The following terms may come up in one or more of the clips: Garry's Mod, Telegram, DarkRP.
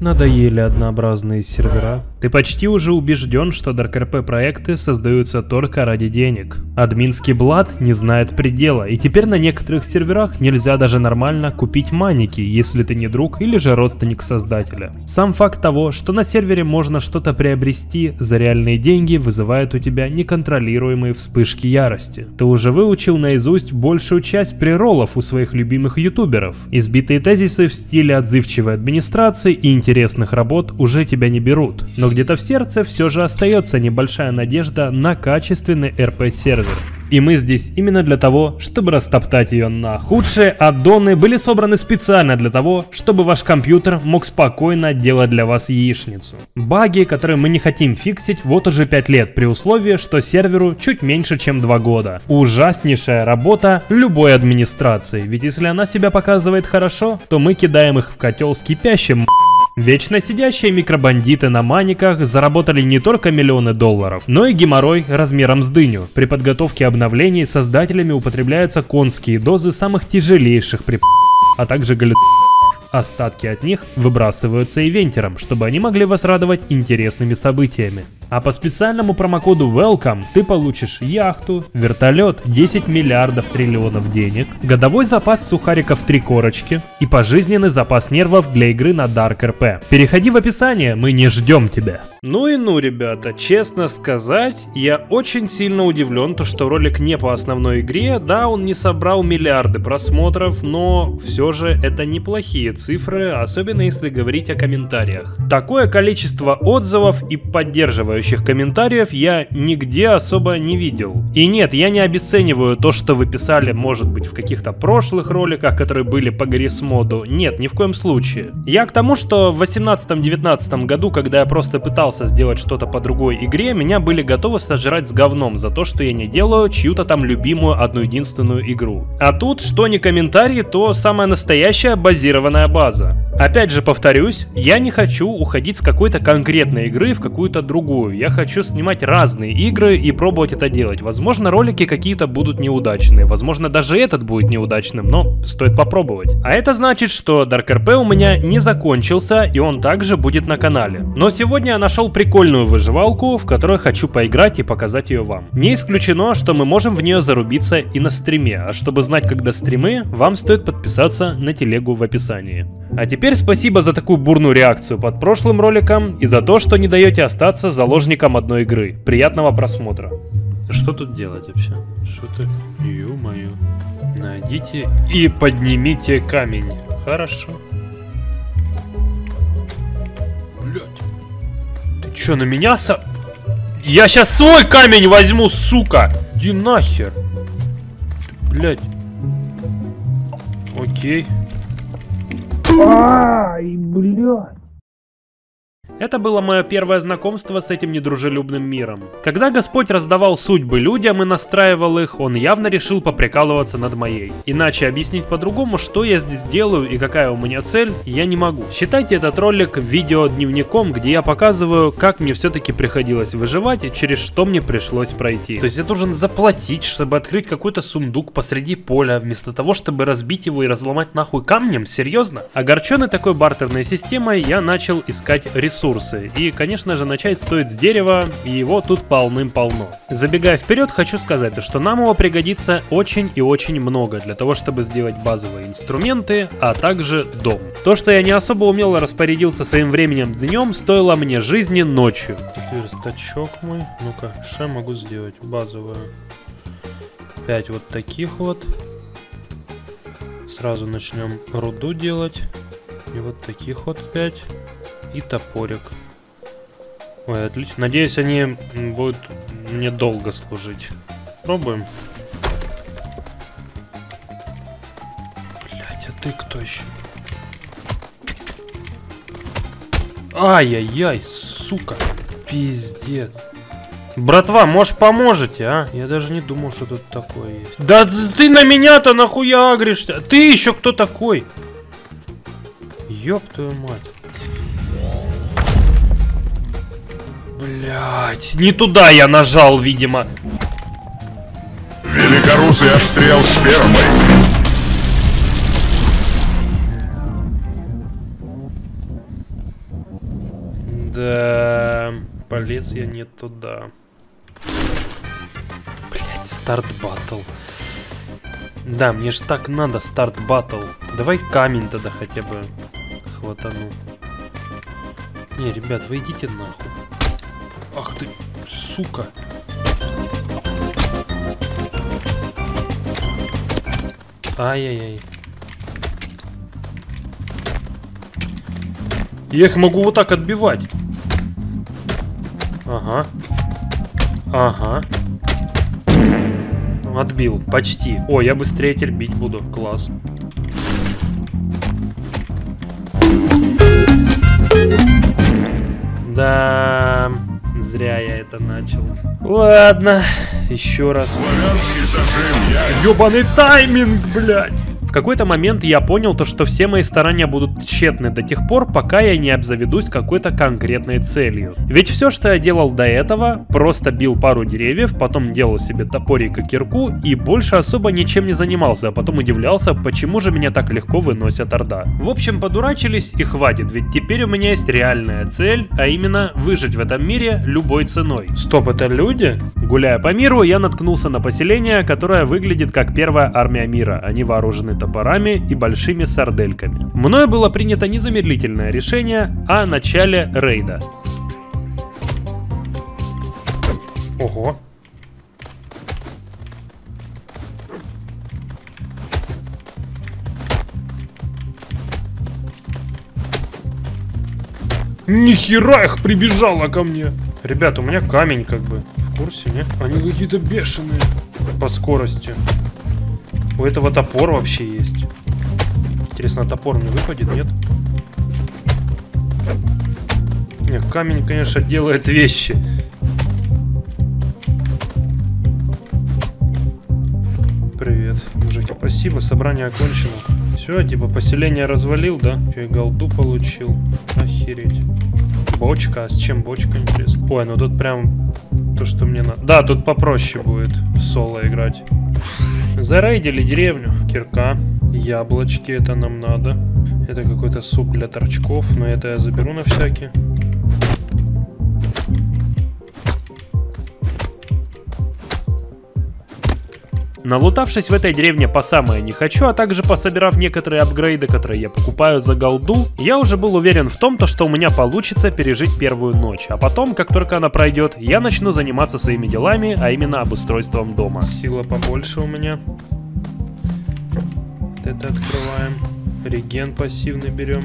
Надоели однообразные сервера. Ты почти уже убежден, что DarkRP проекты создаются только ради денег. Админский блат не знает предела, и теперь на некоторых серверах нельзя даже нормально купить маники, если ты не друг или же родственник создателя. Сам факт того, что на сервере можно что-то приобрести за реальные деньги, вызывает у тебя неконтролируемые вспышки ярости. Ты уже выучил наизусть большую часть прероллов у своих любимых ютуберов. Избитые тезисы в стиле отзывчивой администрации и интересных работ уже тебя не берут. Но где-то в сердце все же остается небольшая надежда на качественный РП-сервер. И мы здесь именно для того, чтобы растоптать ее на худшие аддоны были собраны специально для того, чтобы ваш компьютер мог спокойно делать для вас яичницу. Баги, которые мы не хотим фиксить вот уже 5 лет при условии, что серверу чуть меньше чем 2 года. Ужаснейшая работа любой администрации, ведь если она себя показывает хорошо, то мы кидаем их в котел с кипящим. Вечно сидящие микробандиты на маниках заработали не только миллионы долларов, но и геморрой размером с дыню. При подготовке обновлений создателями употребляются конские дозы самых тяжелейших припасов, а также галлюциногенов. Остатки от них выбрасываются ивентерам, чтобы они могли вас радовать интересными событиями. А по специальному промокоду WELCOME ты получишь яхту, вертолет, 10 миллиардов триллионов денег, годовой запас сухариков 3 корочки и пожизненный запас нервов для игры на DarkRP. Переходи в описание, мы не ждем тебя. Ну и ну, ребята, честно сказать, я очень сильно удивлен, то что ролик не по основной игре, да, он не собрал миллиарды просмотров, но все же это неплохие цифры, особенно если говорить о комментариях. Такое количество отзывов и поддерживающих комментариев я нигде особо не видел. И нет, я не обесцениваю то, что вы писали, может быть, в каких-то прошлых роликах, которые были по Garry's Mod. Нет, ни в коем случае. Я к тому, что в 2018-2019 году, когда я просто пытался сделать что-то по другой игре, меня были готовы сожрать с говном за то, что я не делаю чью-то там любимую одну единственную игру. А тут, что не комментарии, то самая настоящая базированная база. Опять же повторюсь, я не хочу уходить с какой-то конкретной игры в какую-то другую. Я хочу снимать разные игры и пробовать это делать. Возможно, ролики какие-то будут неудачные. Возможно, даже этот будет неудачным, но стоит попробовать. А это значит, что DarkRP у меня не закончился, и он также будет на канале. Но сегодня я нашел прикольную выживалку, в которой хочу поиграть и показать ее вам. Не исключено, что мы можем в нее зарубиться и на стриме. А чтобы знать, когда стримы, вам стоит подписаться на телегу в описании. А теперь спасибо за такую бурную реакцию под прошлым роликом и за то, что не даете остаться заложником одной игры. Приятного просмотра. Что тут делать вообще? Что-то, ё-моё. Найдите и поднимите камень. Хорошо. Блядь. Ты чё, на меня со... Я сейчас свой камень возьму, сука! Иди нахер. Блядь. Окей. Ай, блядь. Это было мое первое знакомство с этим недружелюбным миром. Когда Господь раздавал судьбы людям и настраивал их, он явно решил поприкалываться над моей. Иначе объяснить по-другому, что я здесь делаю и какая у меня цель, я не могу. Считайте этот ролик видеодневником, где я показываю, как мне все-таки приходилось выживать и через что мне пришлось пройти. То есть я должен заплатить, чтобы открыть какой-то сундук посреди поля, вместо того, чтобы разбить его и разломать нахуй камнем? Серьезно? Огорченный такой бартерной системой, я начал искать ресурсы. И, конечно же, начать стоит с дерева, и его тут полным-полно. Забегая вперед, хочу сказать, что нам его пригодится очень и очень много для того, чтобы сделать базовые инструменты, а также дом. То, что я не особо умело распорядился своим временем днем, стоило мне жизни ночью. Теперь верстачок мой. Ну-ка, что я могу сделать? Базовую. 5 вот таких вот. Сразу начнем руду делать. И вот таких вот 5. И топорик. Ой, отлично. Надеюсь, они будут мне долго служить. Пробуем. Блять, а ты кто еще? Ай-яй-яй, сука. Пиздец. Братва, может, поможете, а? Я даже не думал, что тут такое есть. Да ты на меня-то нахуя агришься? Ты еще кто такой? Ёб твою мать. Блять, не туда я нажал, видимо. Великорусый обстрел швермой. Да, полез я не туда. Блять, старт баттл. Да, мне ж так надо старт баттл. Давай камень тогда хотя бы хватану. Не, ребят, вы идите нахуй. Ах ты, сука. Ай-яй-яй. Я их могу вот так отбивать. Ага. Ага. Отбил. Почти. О, я быстрее теперь бить буду. Класс. Да... Зря я это начал. Ладно, еще раз. Ёбаный тайминг, блядь! В какой-то момент я понял то, что все мои старания будут тщетны до тех пор, пока я не обзаведусь какой-то конкретной целью. Ведь все, что я делал до этого, просто бил пару деревьев, потом делал себе топорик и кирку и больше особо ничем не занимался, а потом удивлялся, почему же меня так легко выносят орда. В общем, подурачились и хватит, ведь теперь у меня есть реальная цель, а именно выжить в этом мире любой ценой. Стоп, это люди? Гуляя по миру, я наткнулся на поселение, которое выглядит как первая армия мира. Они вооружены топорами и большими сардельками. Мною было принято незамедлительное решение о начале рейда. Ого. Нихера их прибежало ко мне. Ребят, у меня камень как бы. В курсе, нет? Они какие-то бешеные по скорости. У этого топор вообще есть. Интересно, топор мне выпадет, нет? Нет, камень, конечно, делает вещи. Привет, мужики, спасибо, собрание окончено. Все, типа поселение развалил, да? Че, и голду получил. Охереть. Бочка, а с чем бочка, интересно? Ой, ну тут прям то, что мне надо. Да, тут попроще будет соло играть. Зарейдили деревню. Кирка, яблочки, это нам надо. Это какой-то суп для торчков, но это я заберу на всякий. Налутавшись в этой деревне по самое не хочу, а также пособирав некоторые апгрейды, которые я покупаю за голду, я уже был уверен в том, что у меня получится пережить первую ночь, а потом, как только она пройдет, я начну заниматься своими делами, а именно обустройством дома. Сила побольше у меня. Вот это открываем. Реген пассивный берем.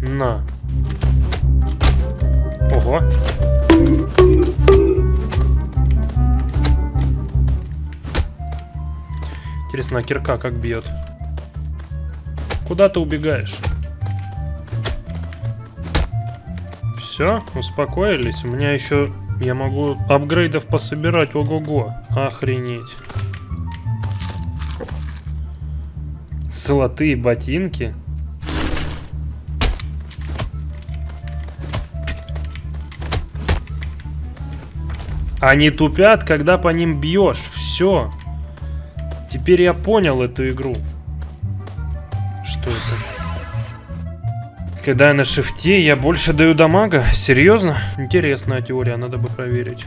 На. Ого. Интересно, кирка как бьет? Куда ты убегаешь? Все, успокоились. У меня еще... Я могу апгрейдов пособирать. Ого-го. Охренеть. Золотые ботинки. Они тупят, когда по ним бьешь. Все. Теперь я понял эту игру. Что это? Когда я на шифте, я больше даю дамага? Серьезно? Интересная теория, надо бы проверить.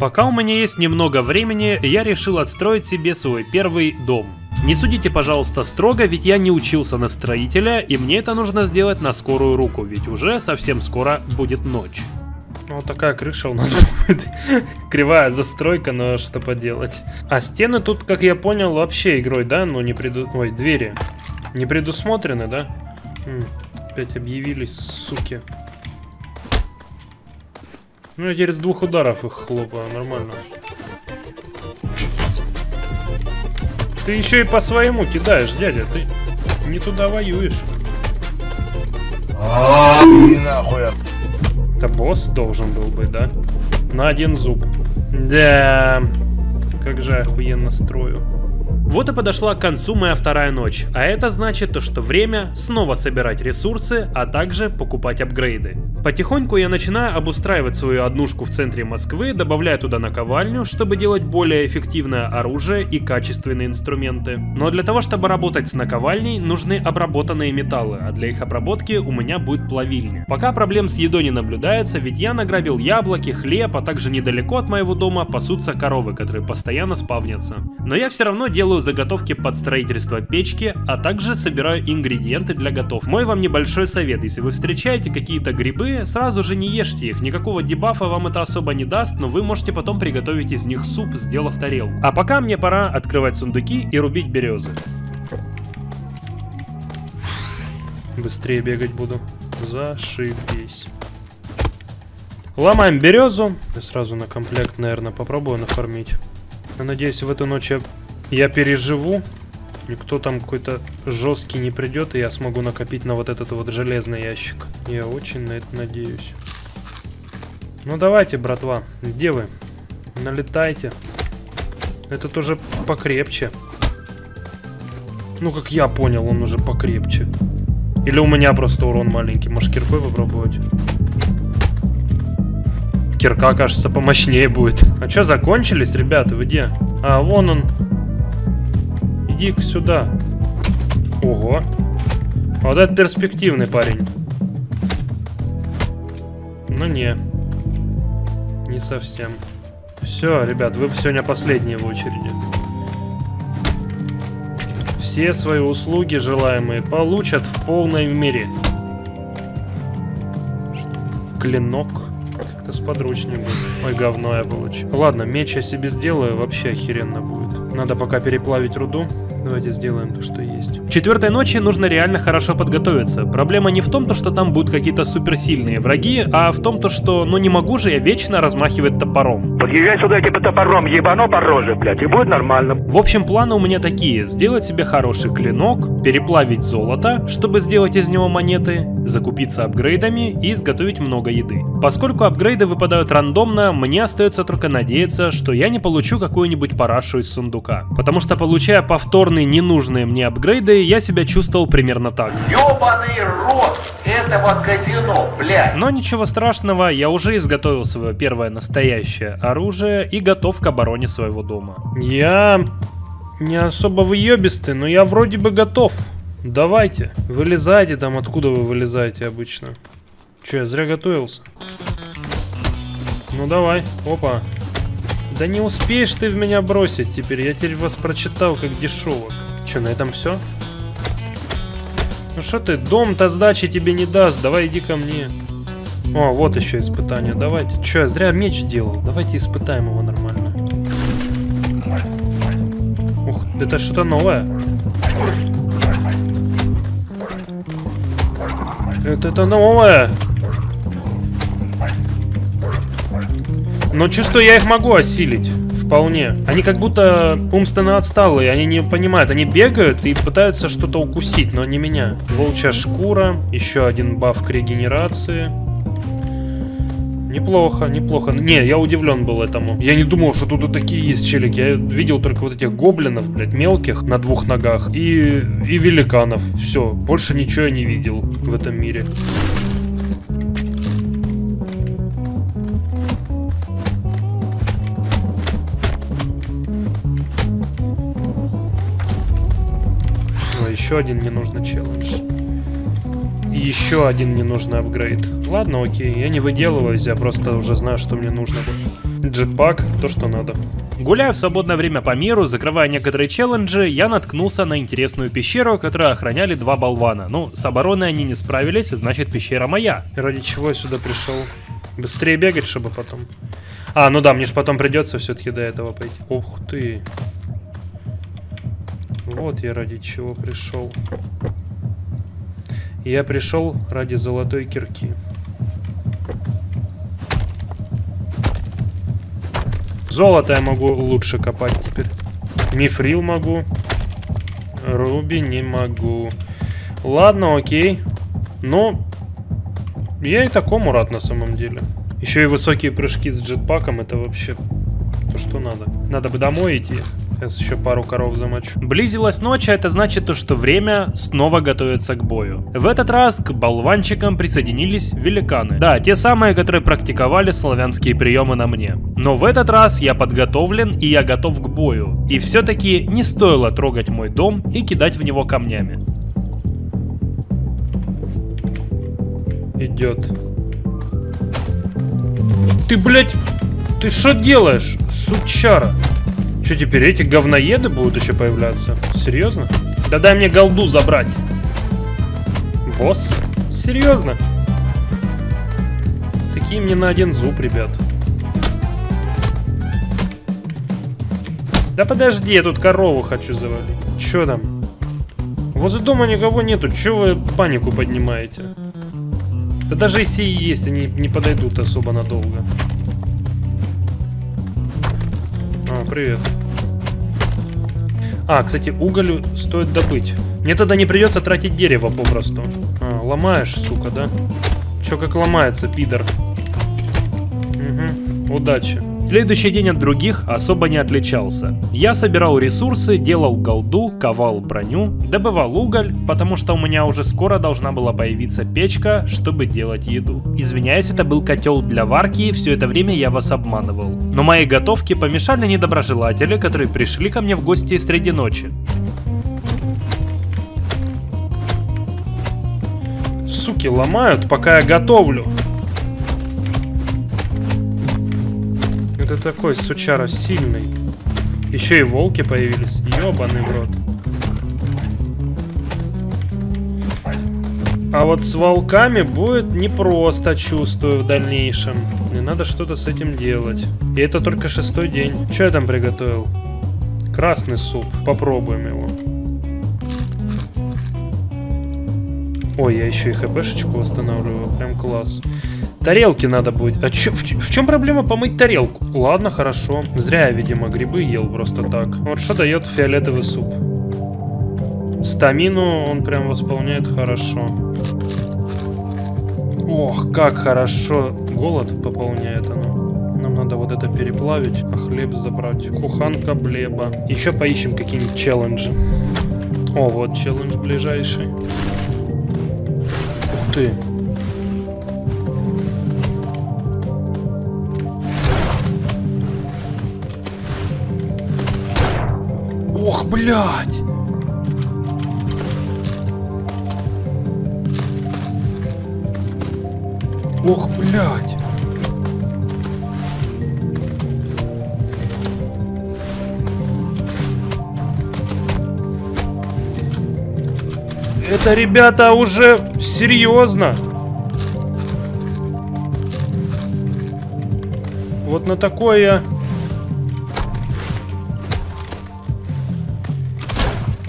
Пока у меня есть немного времени, я решил отстроить себе свой первый дом. Не судите, пожалуйста, строго, ведь я не учился на строителя, и мне это нужно сделать на скорую руку, ведь уже совсем скоро будет ночь. Вот такая крыша у нас будет. Кривая застройка, но что поделать. А стены тут, как я понял, вообще игрой, да? Ну, не Ой, двери. Не предусмотрены, да? Опять объявились, суки. Ну, я теперь с двух ударов их хлопаю, нормально. Ты еще и по своему кидаешь, дядя. Ты не туда воюешь. Это босс должен был быть, да? На один зуб. Да, как же охуенно строю. Вот и подошла к концу моя вторая ночь, а это значит то, что время снова собирать ресурсы, а также покупать апгрейды. Потихоньку я начинаю обустраивать свою однушку в центре Москвы, добавляя туда наковальню, чтобы делать более эффективное оружие и качественные инструменты. Но для того, чтобы работать с наковальней, нужны обработанные металлы, а для их обработки у меня будет плавильня. Пока проблем с едой не наблюдается, ведь я награбил яблоки, хлеб, а также недалеко от моего дома пасутся коровы, которые постоянно спавнятся. Но я все равно делаю заготовки под строительство печки, а также собираю ингредиенты для готовки. Мой вам небольшой совет: если вы встречаете какие-то грибы, сразу же не ешьте их, никакого дебафа вам это особо не даст, но вы можете потом приготовить из них суп, сделав тарелку. А пока мне пора открывать сундуки и рубить березы. Быстрее бегать буду. Зашибись. Ломаем березу. Я сразу на комплект, наверное, попробую нафармить. Я надеюсь, в эту ночь я переживу, никто там какой-то жесткий не придет, и я смогу накопить на вот этот вот железный ящик. Я очень на это надеюсь. Ну давайте, братва, где вы? Налетайте. Этот уже покрепче. Ну, как я понял, он уже покрепче. Или у меня просто урон маленький. Может, киркой попробовать? Кирка, кажется, помощнее будет. А что, закончились, ребята? Вы где? А, вон он. Иди-ка сюда. Ого. Вот это перспективный парень. Ну не. Не совсем. Все, ребят, вы сегодня последние в очереди. Все свои услуги желаемые получат в полной мере. Клинок. Как-то сподручнее будет. Ой, говно я получу. Ладно, меч я себе сделаю, вообще охеренно будет. Надо пока переплавить руду. Давайте сделаем то, что есть. В четвертой ночи нужно реально хорошо подготовиться. Проблема не в том, что там будут какие-то суперсильные враги, а в том, что ну не могу же я вечно размахивать топором. Подъезжай сюда, я тебе топором ебану по роже, блядь, и будет нормально. В общем, планы у меня такие: сделать себе хороший клинок, переплавить золото, чтобы сделать из него монеты, закупиться апгрейдами и изготовить много еды. Поскольку апгрейды выпадают рандомно, мне остается только надеяться, что я не получу какую-нибудь парашу из сундука. Потому что, получая повторные ненужные мне апгрейды, я себя чувствовал примерно так. Ёбаный рот этого казино, блядь. Но ничего страшного, я уже изготовил свое первое настоящее оружие и готов к обороне своего дома. Я не особо выебистый, но я вроде бы готов. Давайте, вылезайте там, откуда вы вылезаете обычно. Че, я зря готовился? Ну давай, опа. Да не успеешь ты в меня бросить теперь, я теперь вас прочитал как дешевок. Че, на этом все? Ну что ты, дом-то сдачи тебе не даст, давай иди ко мне. О, вот еще испытание, давайте. Че, я зря меч делал, давайте испытаем его нормально. Ух, это что-то новое. Это новое. Но чувствую, я их могу осилить. Вполне. Они как будто умственно отсталые, они не понимают. Они бегают и пытаются что-то укусить, но не меня. Волчья шкура. Еще один баф к регенерации. Неплохо, неплохо. Не, я удивлен был этому. Я не думал, что тут и такие есть челики. Я видел только вот этих гоблинов, блядь, мелких на двух ногах и великанов. Все, больше ничего я не видел в этом мире. Еще один ненужный челлендж. И еще один ненужный апгрейд. Ладно, окей, я не выделываюсь, я просто уже знаю, что мне нужно будет. Джетпак, то, что надо. Гуляя в свободное время по миру, закрывая некоторые челленджи, я наткнулся на интересную пещеру, которую охраняли два болвана. Ну, с обороной они не справились, значит, пещера моя. Ради чего я сюда пришел? Быстрее бегать, чтобы потом... А, ну да, мне же потом придется все-таки до этого пойти. Ух ты... Вот я ради чего пришел. Я пришел ради золотой кирки. Золото я могу лучше копать теперь. Мифрил могу. Руби не могу. Ладно, окей. Но я и такому рад на самом деле. Еще и высокие прыжки с джетпаком. Это вообще то, что надо. Надо бы домой идти. Сейчас еще пару коров замочу. Близилась ночь, а это значит то, что время снова готовится к бою. В этот раз к болванчикам присоединились великаны. Да, те самые, которые практиковали славянские приемы на мне. Но в этот раз я подготовлен и я готов к бою. И все-таки не стоило трогать мой дом и кидать в него камнями. Идет. Ты, блядь, ты что делаешь, сучара? Что теперь эти говноеды будут еще появляться? Серьезно? Да дай мне голду забрать. Босс? Серьезно? Такие мне на один зуб, ребят. Да подожди, я тут корову хочу завалить. Че там? Возле дома никого нету, че вы панику поднимаете? Да даже если и есть, они не подойдут особо надолго. А, привет. А, кстати, уголь стоит добыть. Мне тогда не придется тратить дерево попросту. А, ломаешь, сука, да? Чё как ломается, пидор? Угу, удачи. Следующий день от других особо не отличался. Я собирал ресурсы, делал голду, ковал броню, добывал уголь, потому что у меня уже скоро должна была появиться печка, чтобы делать еду. Извиняюсь, это был котел для варки, и все это время я вас обманывал. Но моей готовке помешали недоброжелатели, которые пришли ко мне в гости среди ночи. Суки ломают, пока я готовлю. Ты такой, сучара, сильный. Еще и волки появились. Ёбаный в рот. А вот с волками будет непросто, чувствую, в дальнейшем. Мне надо что-то с этим делать. И это только 6-й день. Что я там приготовил? Красный суп. Попробуем его. Ой, я еще и хпшечку восстанавливаю. Прям класс. Тарелки надо будет. А чё, в чем проблема помыть тарелку? Ладно, хорошо. Зря я, видимо, грибы ел просто так. Вот что дает фиолетовый суп. Стамину он прям восполняет хорошо. Ох, как хорошо. Голод пополняет оно. Нам надо вот это переплавить, а хлеб забрать. Куханка блеба. Еще поищем какие-нибудь челленджи. О, вот челлендж ближайший. Ух ты. Ох, блядь! Ох, блядь! Это, ребята, уже серьезно! Вот на такое...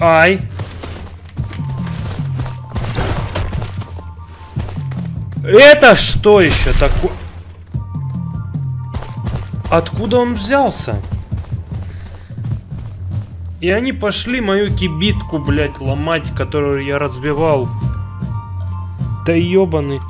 Ай! Это что еще такое? Откуда он взялся? И они пошли мою кибитку, блядь, ломать, которую я разбивал. Да ебаный.